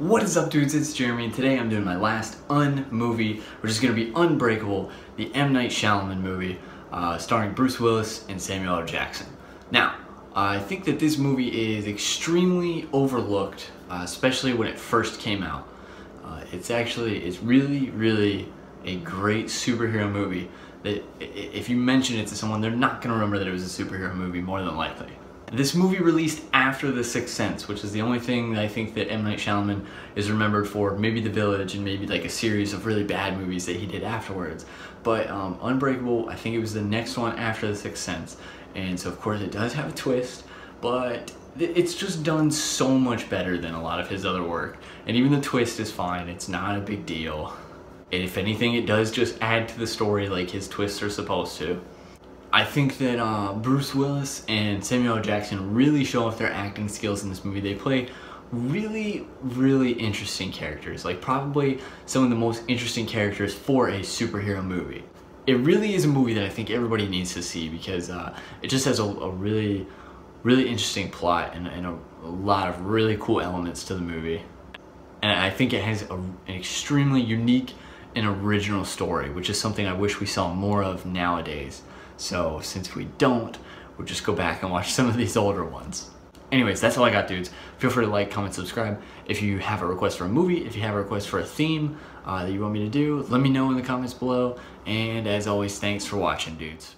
What is up, dudes? It's Jeremy, and today I'm doing my last movie, which is going to be Unbreakable, the M. Night Shyamalan movie, starring Bruce Willis and Samuel L. Jackson. Now, I think that this movie is extremely overlooked, especially when it first came out. It's really, really a great superhero movie that if you mention it to someone, they're not going to remember that it was a superhero movie, more than likely. This movie released after The Sixth Sense, which is the only thing that I think that M. Night Shyamalan is remembered for. Maybe The Village and maybe like a series of really bad movies that he did afterwards. But Unbreakable, I think it was the next one after The Sixth Sense. And so of course it does have a twist, but it's just done so much better than a lot of his other work. And even the twist is fine, it's not a big deal. And if anything, it does just add to the story like his twists are supposed to. I think that Bruce Willis and Samuel L. Jackson really show off their acting skills in this movie. They play really, really interesting characters, like probably some of the most interesting characters for a superhero movie. It really is a movie that I think everybody needs to see because it just has a really, really interesting plot and a lot of really cool elements to the movie. And I think it has an extremely unique and original story, which is something I wish we saw more of nowadays. So since we don't, we'll just go back and watch some of these older ones. Anyways, that's all I got, dudes. Feel free to like, comment, subscribe. If you have a request for a movie, if you have a request for a theme that you want me to do, let me know in the comments below. And as always, thanks for watching, dudes.